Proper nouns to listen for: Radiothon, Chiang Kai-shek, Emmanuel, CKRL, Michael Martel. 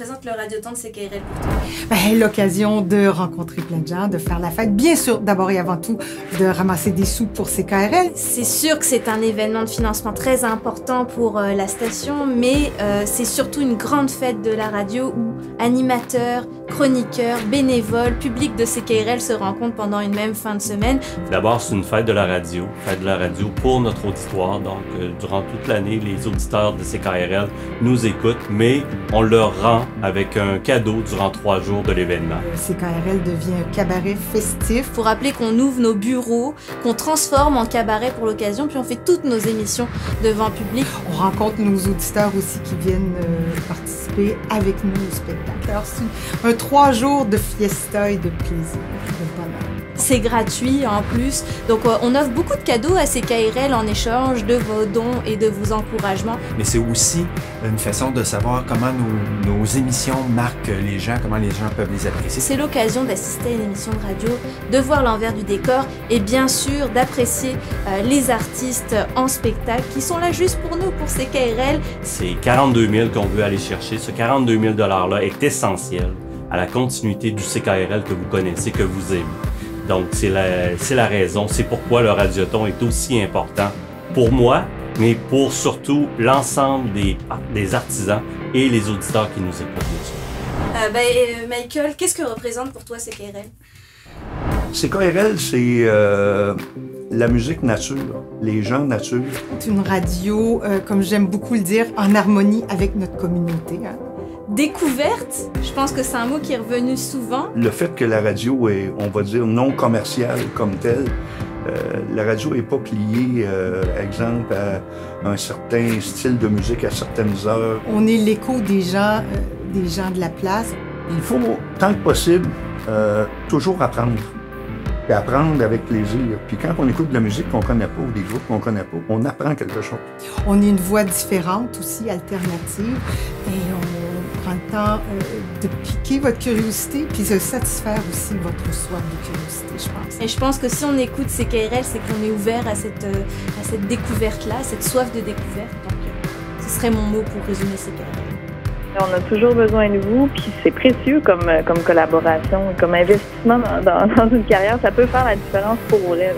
représente le Radiothon de CKRL pour toi? Ben, l'occasion de rencontrer plein de gens, de faire la fête, bien sûr, d'abord et avant tout, de ramasser des sous pour CKRL. C'est sûr que c'est un événement de financement très important pour la station, mais c'est surtout une grande fête de la radio où animateurs, chroniqueurs, bénévoles, public de CKRL se rencontrent pendant une même fin de semaine. D'abord, c'est une fête de la radio pour notre auditoire. Donc, durant toute l'année, les auditeurs de CKRL nous écoutent, mais on leur rend avec un cadeau durant 3 jours de l'événement. CKRL devient un cabaret festif. Faut rappeler qu'on ouvre nos bureaux, qu'on transforme en cabaret pour l'occasion, puis on fait toutes nos émissions devant public. On rencontre nos auditeurs aussi qui viennent participer avec nous au spectacle. Alors, c'est un 3 jours de fiesta et de plaisir, de bonheur. C'est gratuit en plus, donc on offre beaucoup de cadeaux à CKRL en échange de vos dons et de vos encouragements. Mais c'est aussi une façon de savoir comment nos émissions marquent les gens, comment les gens peuvent les apprécier. C'est l'occasion d'assister à une émission de radio, de voir l'envers du décor et bien sûr d'apprécier les artistes en spectacle qui sont là juste pour nous, pour CKRL. C'est 42 000 qu'on veut aller chercher, ce 42 000 $-là est essentiel à la continuité du CKRL que vous connaissez, que vous aimez. Donc, c'est la raison, c'est pourquoi le Radiothon est aussi important pour moi, mais pour surtout l'ensemble des artisans et les auditeurs qui nous écoutent. Michael, qu'est-ce que représente pour toi CKRL? CKRL, c'est la musique nature, les gens nature. C'est une radio, comme j'aime beaucoup le dire, en harmonie avec notre communauté. Hein. Découverte, je pense que c'est un mot qui est revenu souvent. Le fait que la radio est, on va dire, non commerciale comme telle, la radio n'est pas pliée, exemple, à un certain style de musique à certaines heures. On est l'écho des gens de la place. Il faut, tant que possible, toujours apprendre. Puis apprendre avec plaisir. Puis quand on écoute de la musique qu'on connaît pas ou des groupes qu'on connaît pas, on apprend quelque chose. On est une voix différente aussi, alternative, et on le temps de piquer votre curiosité puis de satisfaire aussi votre soif de curiosité, je pense. Et je pense que si on écoute CKRL, c'est qu'on est ouvert à cette découverte-là, cette soif de découverte. Donc, ce serait mon mot pour résumer CKRL. On a toujours besoin de vous, puis c'est précieux comme collaboration, comme investissement dans une carrière. Ça peut faire la différence pour vrai.